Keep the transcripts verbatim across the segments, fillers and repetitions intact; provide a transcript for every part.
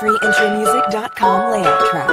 free entry music dot com layout track.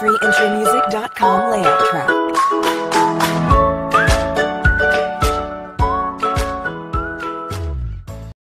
free entry music dot com layout track.